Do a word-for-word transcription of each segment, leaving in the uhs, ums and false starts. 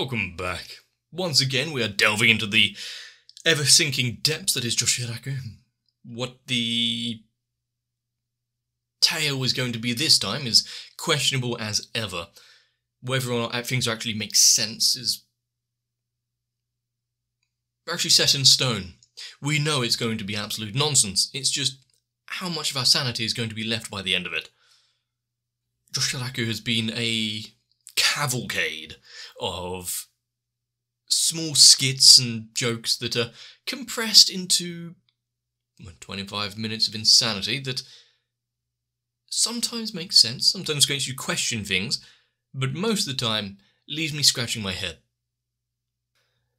Welcome back. Once again, we are delving into the ever-sinking depths that is Joshiraku. What the tale is going to be this time is questionable as ever. Whether or not things actually make sense is actually set in stone. We know it's going to be absolute nonsense. It's just how much of our sanity is going to be left by the end of it. Joshiraku has been a cavalcade of small skits and jokes that are compressed into twenty-five minutes of insanity that sometimes makes sense, sometimes makes you question things, but most of the time leaves me scratching my head.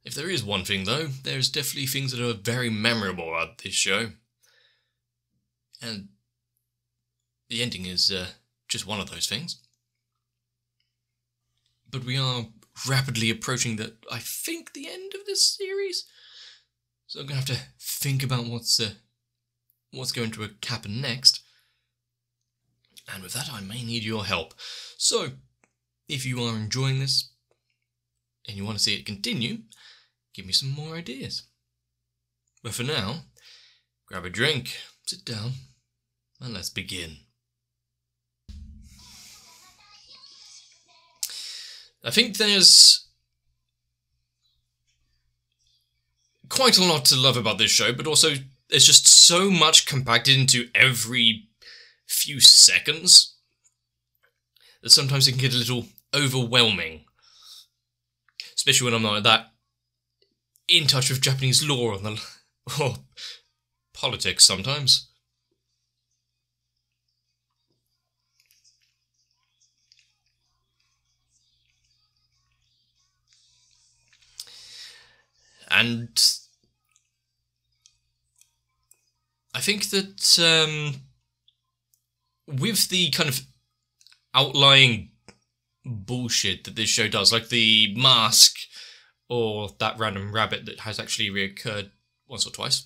If there is one thing though, there's definitely things that are very memorable about this show. And the ending is uh, just one of those things. But we are rapidly approaching the, I think, the end of this series. So I'm going to have to think about what's uh, what's going to happen next. And with that, I may need your help. So, if you are enjoying this, and you want to see it continue, give me some more ideas. But for now, grab a drink, sit down, and let's begin. I think there's quite a lot to love about this show, but also there's just so much compacted into every few seconds that sometimes it can get a little overwhelming. Especially when I'm not that in touch with Japanese law and the, or politics sometimes. And I think that um, with the kind of outlying bullshit that this show does, like the mask or that random rabbit that has actually reoccurred once or twice,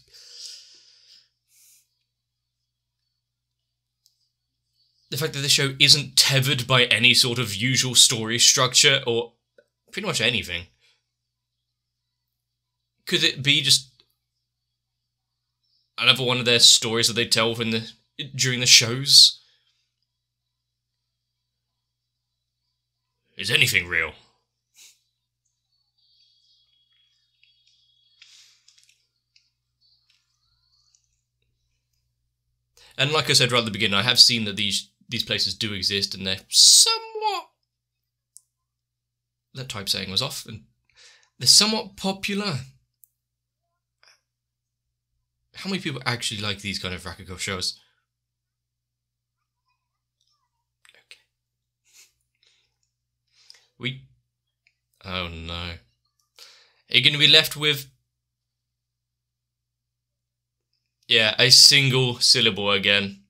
the fact that this show isn't tethered by any sort of usual story structure or pretty much anything. Could it be just another one of their stories that they tell in the, during the shows? Is anything real? And like I said right at the beginning, I have seen that these these places do exist, and they're somewhat... That typesetting was off. And they're somewhat popular. How many people actually like these kind of Rakugo shows? Okay. We... Oh no. Are you going to be left with... Yeah, a single syllable again.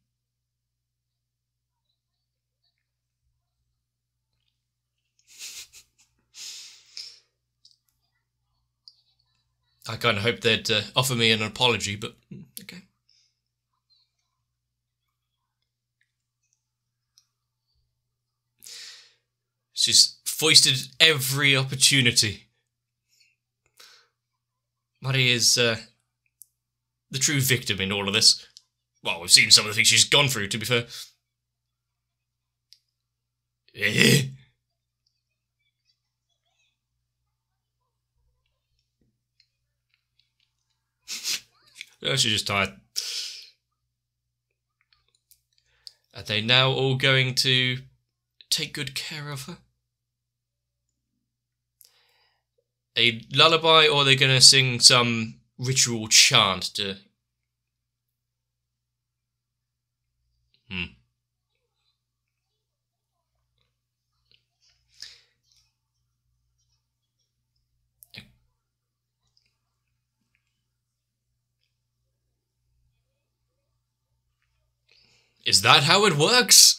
I kind of hope they'd uh, offer me an apology, but okay. She's foisted every opportunity. Mari is uh, the true victim in all of this. Well, we've seen some of the things she's gone through, to be fair. Eh? Oh, she's just tired. Are they now all going to take good care of her? A lullaby, or are they going to sing some ritual chant to... Hmm. Is that how it works?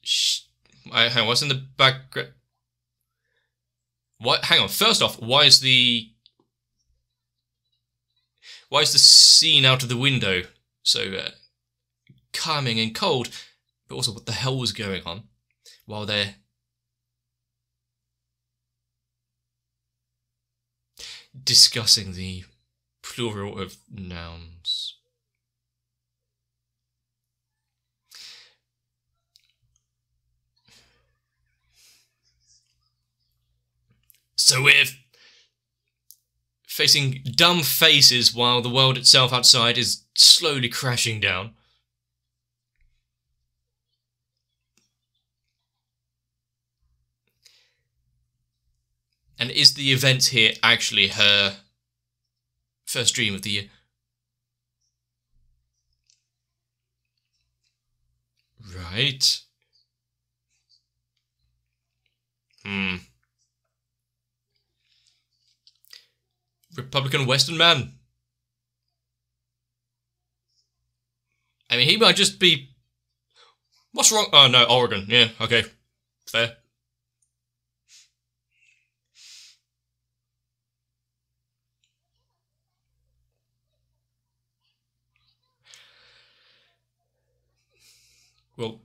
Shh. I, hang on, what's in the background? What? Hang on. First off, why is the why is the scene out of the window so uh, calming and cold, but also what the hell was going on while they're discussing the plural of nouns. So we're facing dumb faces while the world itself outside is slowly crashing down. And is the event here actually her first dream of the year? Right. Hmm. Republican Western man. I mean, he might just be... What's wrong? Oh, no, Oregon. Yeah, okay. Fair. Well,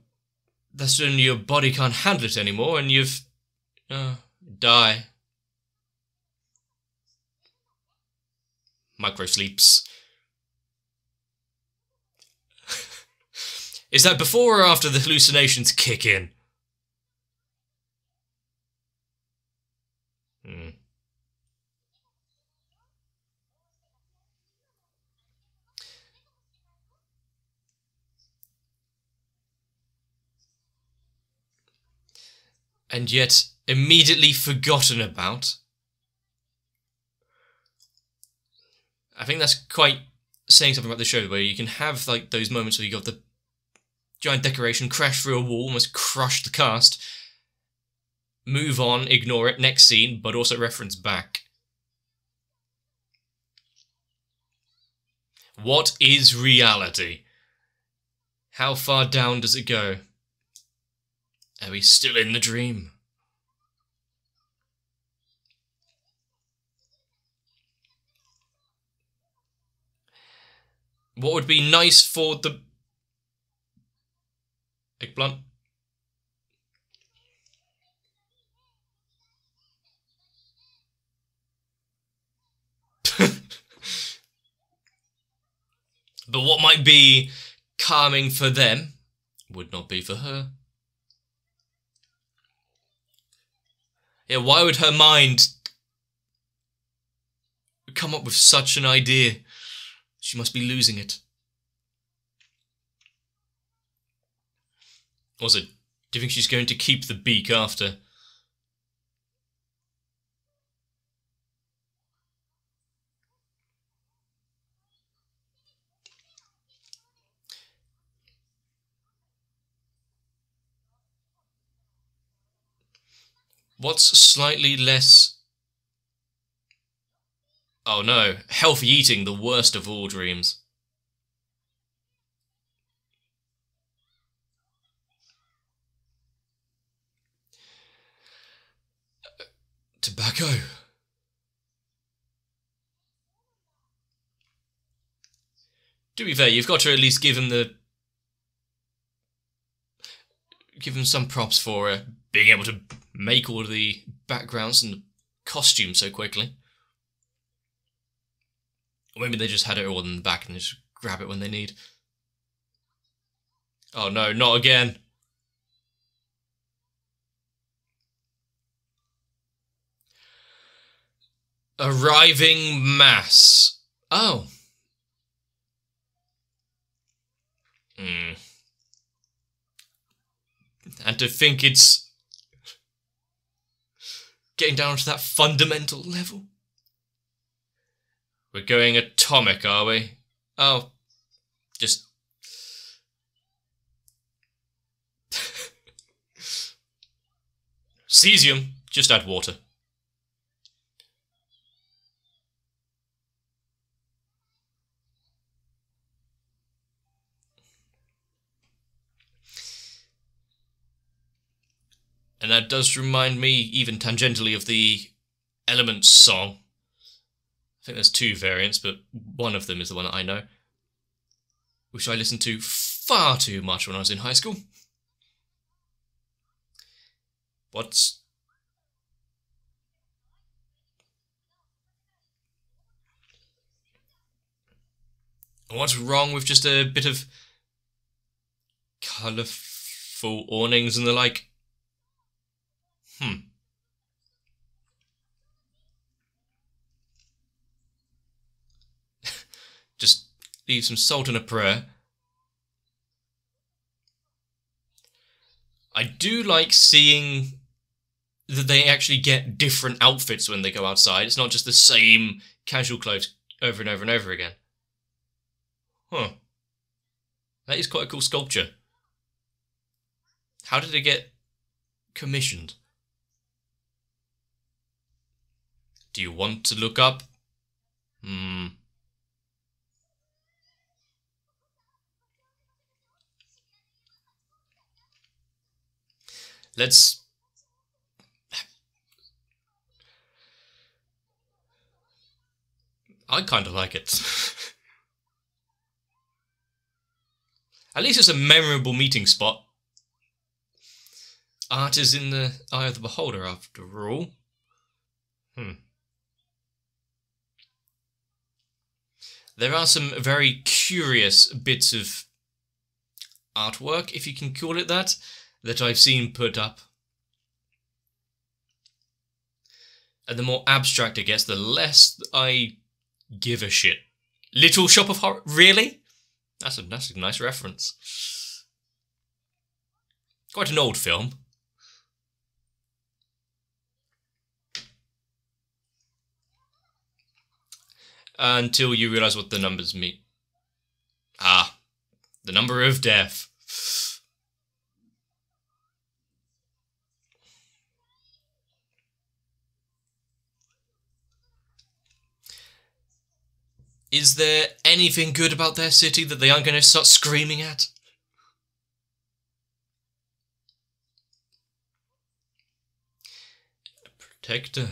that's when your body can't handle it anymore and you've... Uh, die. Micro sleeps. Is that before or after the hallucinations kick in? Hmm. And yet immediately forgotten about. I think that's quite saying something about the show, where you can have like those moments where you got the giant decoration crash through a wall, almost crush the cast, move on, ignore it, next scene, but also reference back. What is reality? How far down does it go? Are we still in the dream? What would be nice for the eggplant? But what might be calming for them would not be for her. Yeah, why would her mind come up with such an idea? She must be losing it. Also, do you think she's going to keep the beak after? What's slightly less... Oh no, healthy eating, the worst of all dreams. Uh, tobacco. To be fair, you've got to at least give him the... give him some props for uh, being able to make all the backgrounds and the costumes so quickly. Or maybe they just had it all in the back and they just grab it when they need. Oh no, not again. Arriving mass. Oh. Hmm. And to think it's getting down to that fundamental level. We're going atomic, are we? Oh, just... Cesium, just add water. And that does remind me, even tangentially, of the Elements song. I think there's two variants, but one of them is the one that I know, which I listened to far too much when I was in high school. What's... What's wrong with just a bit of colourful awnings and the like? Hmm. Just leave some salt and a prayer. I do like seeing that they actually get different outfits when they go outside. It's not just the same casual clothes over and over and over again. Huh. That is quite a cool sculpture. How did it get commissioned? Do you want to look up? Hmm. Let's... I kind of like it. At least it's a memorable meeting spot. Art is in the eye of the beholder, after all. Hmm. There are some very curious bits of artwork, if you can call it that, that I've seen put up. And the more abstract it gets, the less I give a shit. Little Shop of Horrors? Really? That's a, that's a nice reference. Quite an old film. Until you realise what the numbers mean. Ah, the number of death. Is there anything good about their city that they aren't going to start screaming at? A protector.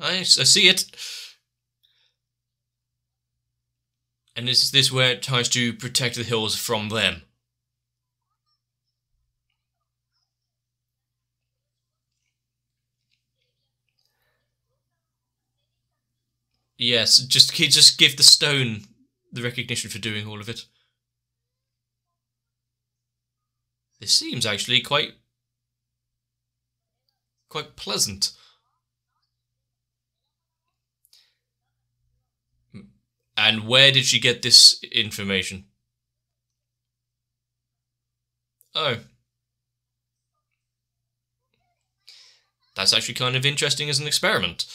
I, I see it. And is this where it tries to protect the hills from them? Yes, just just give the stone the recognition for doing all of it. This seems actually quite quite pleasant. And where did she get this information? Oh. That's actually kind of interesting as an experiment.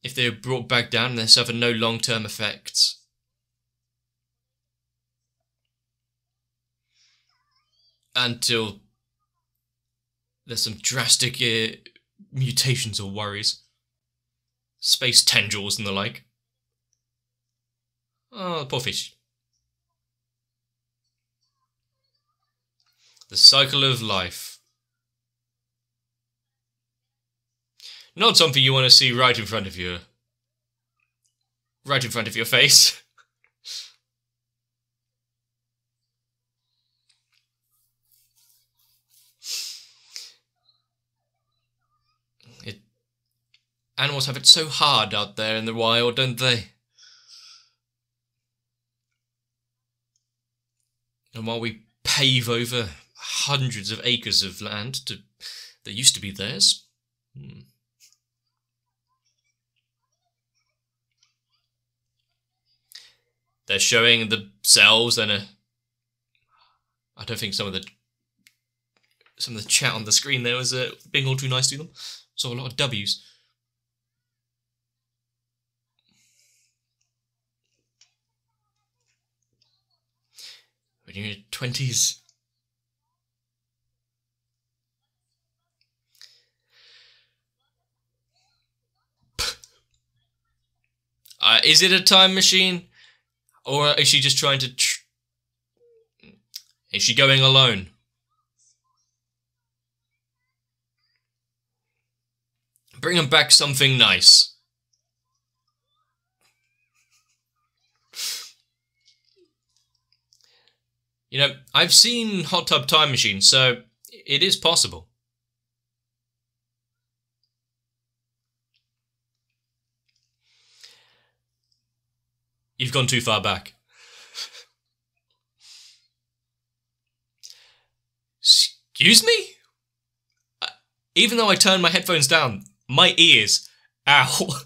If they were brought back down, they suffer no long-term effects. Until there's some drastic uh, mutations or worries. Space tendrils and the like. Oh, the poor fish. The cycle of life. Not something you want to see right in front of your, right in front of your face. It, animals have it so hard out there in the wild, don't they? And while we pave over hundreds of acres of land to, that used to be theirs. Hmm. They're showing themselves and a... I don't think some of the some of the chat on the screen there was uh, being all too nice to them. Saw a lot of W's. When you're in your twenties. uh, is it a time machine? Or is she just trying to... Tr is she going alone? Bring them back something nice. You know, I've seen Hot Tub Time Machine, so it is possible. You've gone too far back. Excuse me? Uh, even though I turned my headphones down, my ears. Ow.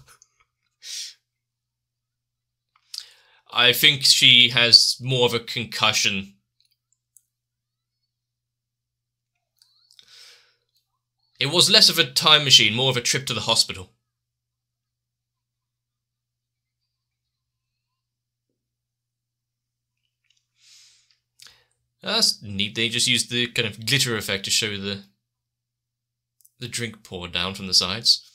I think she has more of a concussion. It was less of a time machine, more of a trip to the hospital. That's neat, they just used the kind of glitter effect to show the the drink poured down from the sides.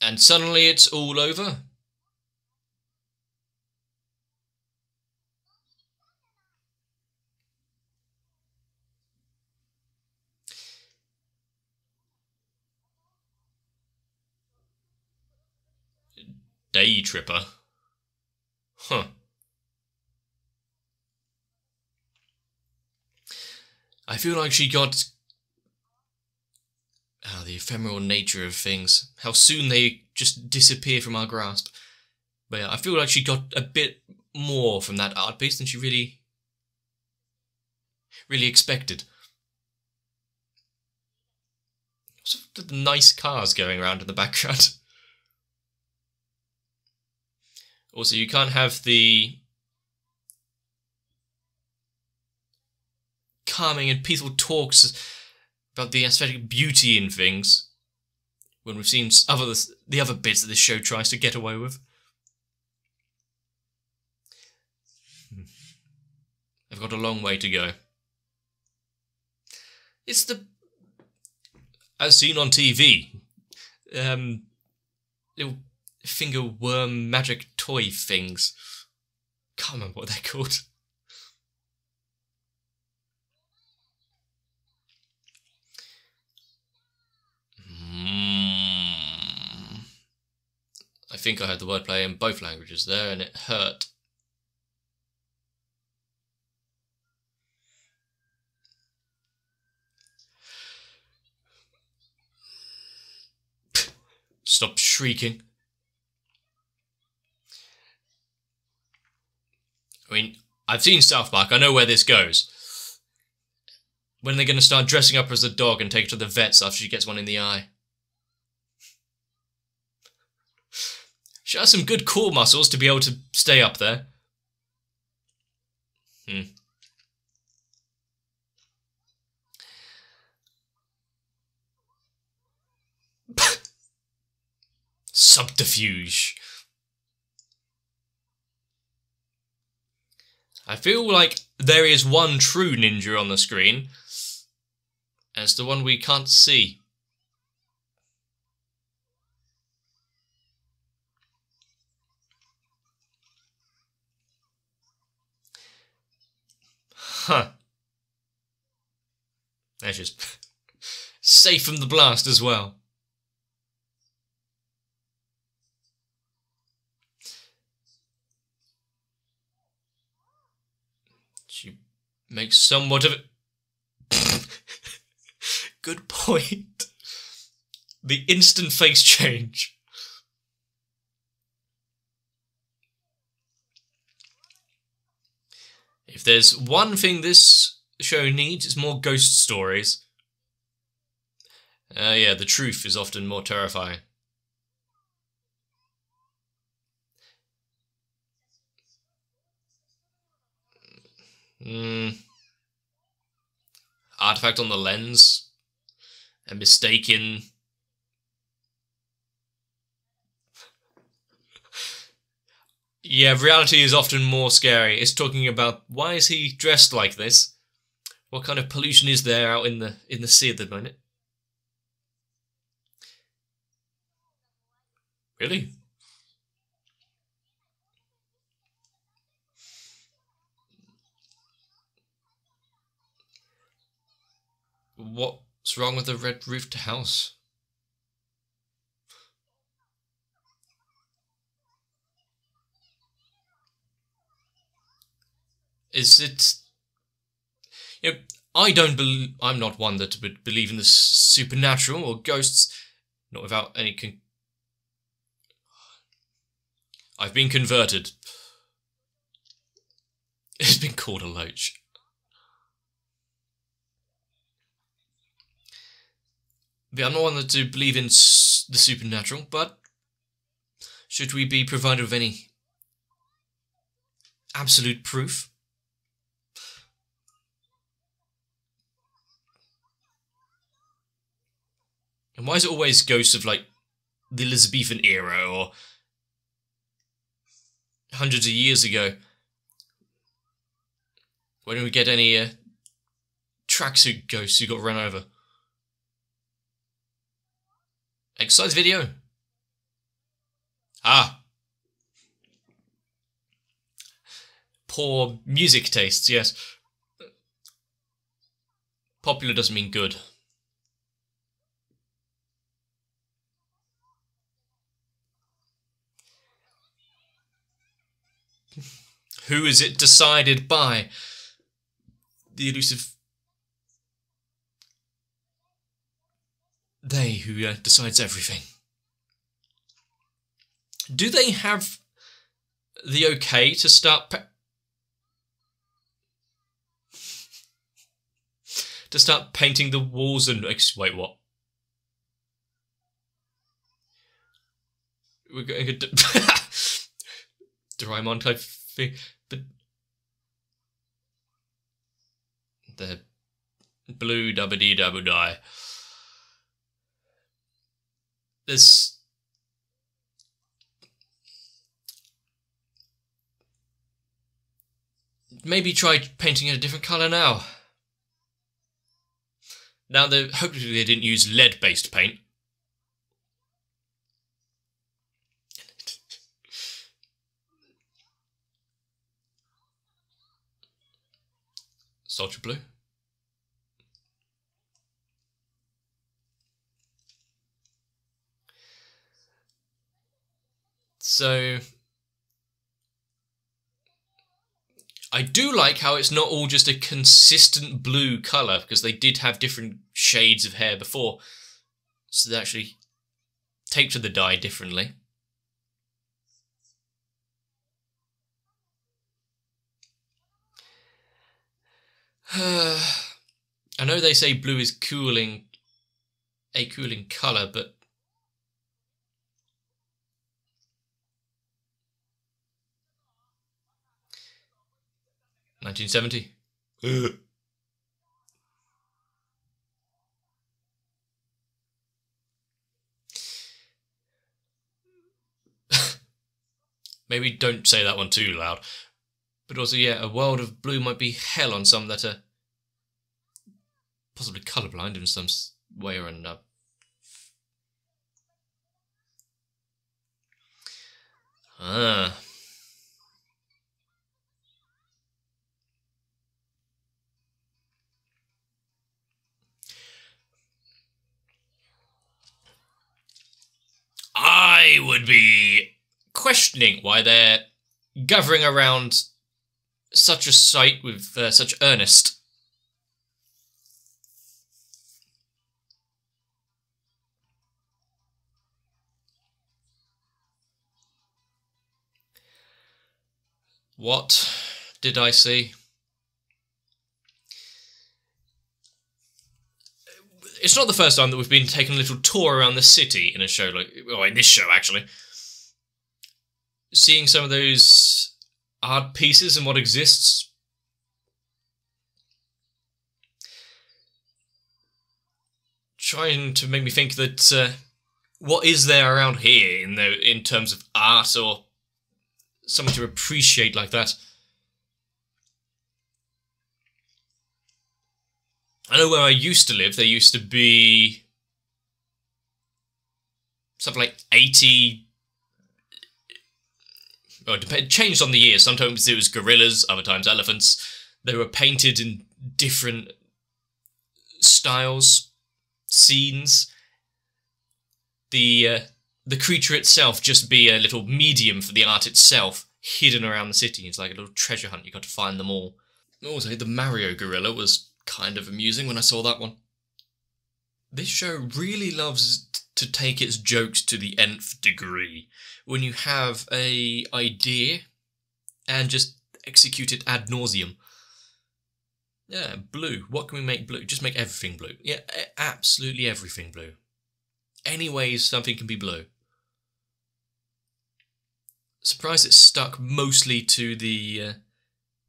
And suddenly it's all over. Day tripper. Huh. I feel like she got... Ah, the ephemeral nature of things. How soon they just disappear from our grasp. But yeah, I feel like she got a bit more from that art piece than she really... really expected. What's with the nice cars going around in the background? Also, you can't have the... calming and peaceful talks about the aesthetic beauty in things when we've seen other the other bits that this show tries to get away with. I've got a long way to go. It's the... as seen on T V, um, little finger worm magic toy things. Can't remember what they're called. I think I heard the wordplay in both languages there, and it hurt. Stop shrieking. I mean, I've seen South Park, I know where this goes. When are they going to start dressing up as a dog and take her to the vets after she gets one in the eye? She has some good core muscles to be able to stay up there. Hmm. Subterfuge. I feel like there is one true ninja on the screen, and it's the one we can't see. Huh. That's just safe from the blast as well. Makes somewhat of a... Good point. The instant face change. If there's one thing this show needs, it's more ghost stories. Uh, yeah, the truth is often more terrifying. Hmm. Artifact on the lens. A mistaken... Yeah, reality is often more scary. It's talking about, why is he dressed like this? What kind of pollution is there out in the in the sea at the moment? Really? What's wrong with a red-roofed house? Is it? You know, I don't believe. I'm not one that would believe in the supernatural or ghosts, not without any. Con I've been converted. It's been called a loach. But I'm not one that to believe in s the supernatural, but should we be provided with any absolute proof? And why is it always ghosts of, like, the Elizabethan era or hundreds of years ago? Why don't we get any uh, tracksuit ghosts who got run over? Exercise video. Ah. Poor music tastes, yes. Popular doesn't mean good. Who is it decided by? The elusive... They who uh, decides everything. Do they have the okay to start pa to start painting the walls and wait? What? We're going to Doraemon type thing, but the blue double D double die. This maybe try painting it a different colour now. Now, they, hopefully they didn't use lead-based paint. Soldier blue. So, I do like how it's not all just a consistent blue colour, because they did have different shades of hair before, so they actually take to the dye differently. I know they say blue is cooling, a cooling colour, but nineteen seventy. Ugh. Maybe don't say that one too loud. But also, yeah, a world of blue might be hell on some that are possibly colourblind in some way or another. Ah. I would be questioning why they're gathering around such a sight with uh, such earnest. What did I see? It's not the first time that we've been taking a little tour around the city in a show like, well, in this show actually. Seeing some of those art pieces and what exists. Trying to make me think that uh, what is there around here in the in terms of art or something to appreciate like that. I know where I used to live, there used to be something like eighty, oh, it changed on the year. Sometimes it was gorillas, other times elephants. They were painted in different styles, scenes. The, uh, the creature itself just be a little medium for the art itself. hidden around the city. It's like a little treasure hunt. You got to find them all. Also, the Mario gorilla was kind of amusing when I saw that one. This show really loves to take its jokes to the nth degree. When you have a idea and just execute it ad nauseum. Yeah, blue. What can we make blue? Just make everything blue. Yeah, absolutely everything blue. Any ways something can be blue. Surprised it's stuck mostly to the uh,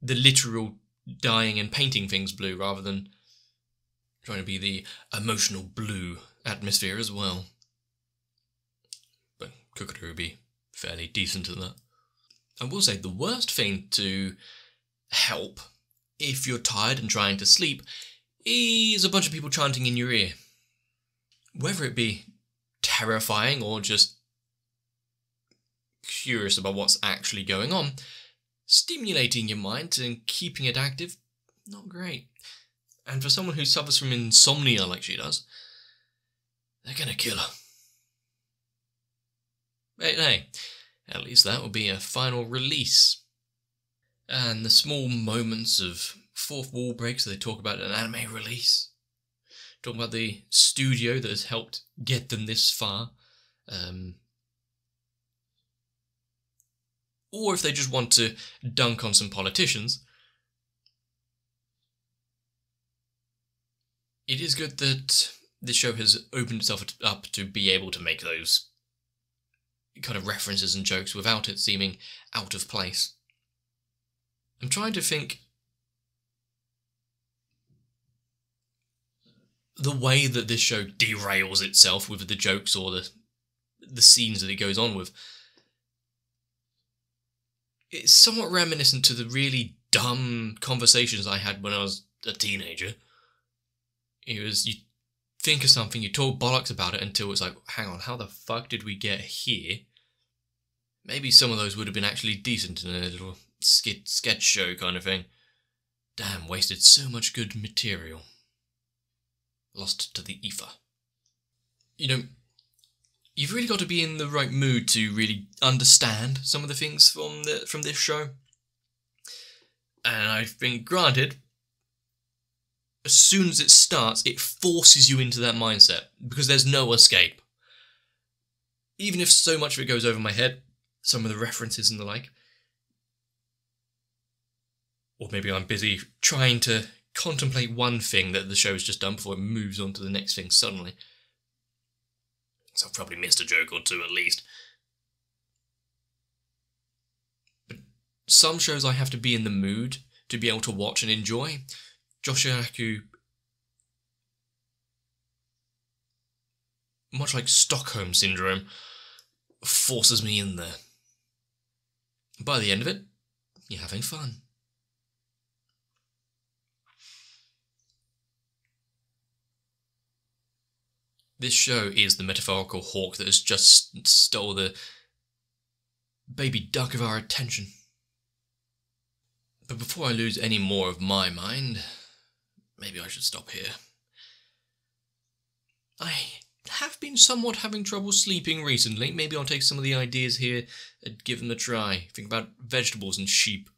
the literal dyeing and painting things blue rather than trying to be the emotional blue atmosphere as well. But Kukuru would be fairly decent at that. I will say the worst thing to help if you're tired and trying to sleep is a bunch of people chanting in your ear. Whether it be terrifying or just curious about what's actually going on, stimulating your mind and keeping it active, not great. And for someone who suffers from insomnia like she does, they're gonna kill her. But hey, at least that will be a final release. And the small moments of fourth wall breaks, they talk about an anime release. Talking about the studio that has helped get them this far. Um, or if they just want to dunk on some politicians. It is good that this show has opened itself up to be able to make those kind of references and jokes without it seeming out of place. I'm trying to think the way that this show derails itself with the jokes or the the scenes that it goes on with. It's somewhat reminiscent to the really dumb conversations I had when I was a teenager. It was, you think of something, you talk bollocks about it until it's like, hang on, how the fuck did we get here? Maybe some of those would have been actually decent in a little skit sketch show kind of thing. Damn, wasted so much good material. Lost to the ether. You know, you've really got to be in the right mood to really understand some of the things from the from this show. And I've been granted, as soon as it starts, it forces you into that mindset, because there's no escape. Even if so much of it goes over my head, some of the references and the like, or maybe I'm busy trying to contemplate one thing that the show's just done before it moves on to the next thing suddenly. So I've probably missed a joke or two at least. But some shows I have to be in the mood to be able to watch and enjoy. Joshiraku, much like Stockholm Syndrome, forces me in there. By the end of it, you're having fun. This show is the metaphorical hawk that has just stole the baby duck of our attention. But before I lose any more of my mind, maybe I should stop here. I have been somewhat having trouble sleeping recently. Maybe I'll take some of the ideas here and give them a try. Think about vegetables and sheep.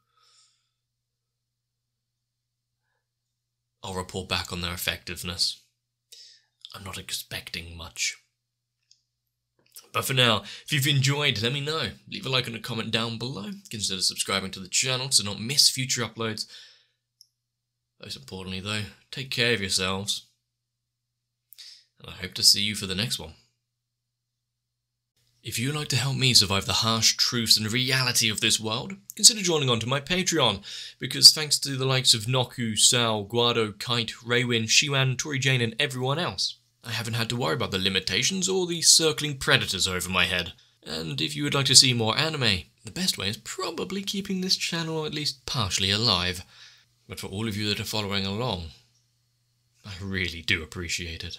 I'll report back on their effectiveness. I'm not expecting much. But for now, if you've enjoyed, let me know. Leave a like and a comment down below. Consider subscribing to the channel to not miss future uploads. Most importantly though, take care of yourselves. And I hope to see you for the next one. If you'd like to help me survive the harsh truths and reality of this world, consider joining onto my Patreon, because thanks to the likes of Noku, Sal, Guado, Kite, Raywin, Xiwan, Tori Jane and everyone else, I haven't had to worry about the limitations or the circling predators over my head. And if you would like to see more anime, the best way is probably keeping this channel at least partially alive. But for all of you that are following along, I really do appreciate it.